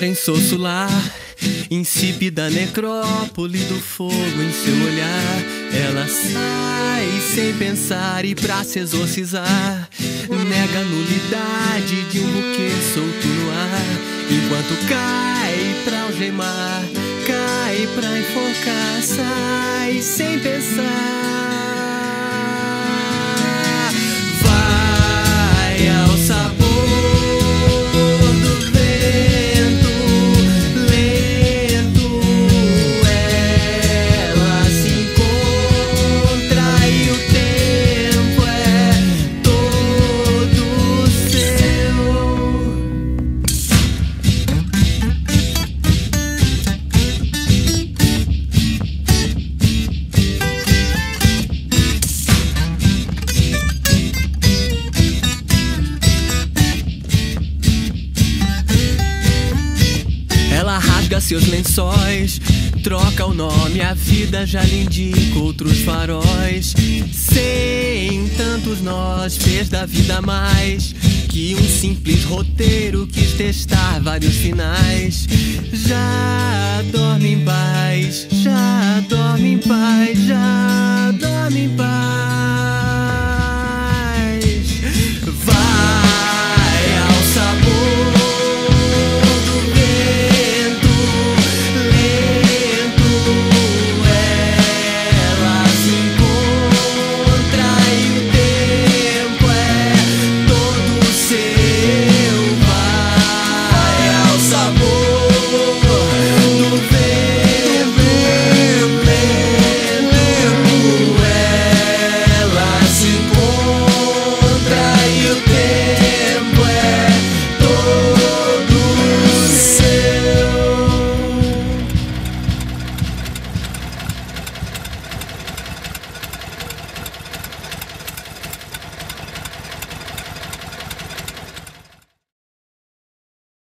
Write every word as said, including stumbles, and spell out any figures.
Lençoso lar, insípida necrópole do fogo em seu olhar. Ela sai sem pensar e pra se exorcizar nega a nulidade de um buquê solto no ar. Enquanto cai pra algemar, cai pra enforcar, sai sem pensar. Vai ao sabor. Seus lençóis, troca o nome, a vida já lhe indica outros faróis. Sem tantos nós, fez da vida mais que um simples roteiro, quis testar vários finais. Já dorme em paz, já dorme em paz, já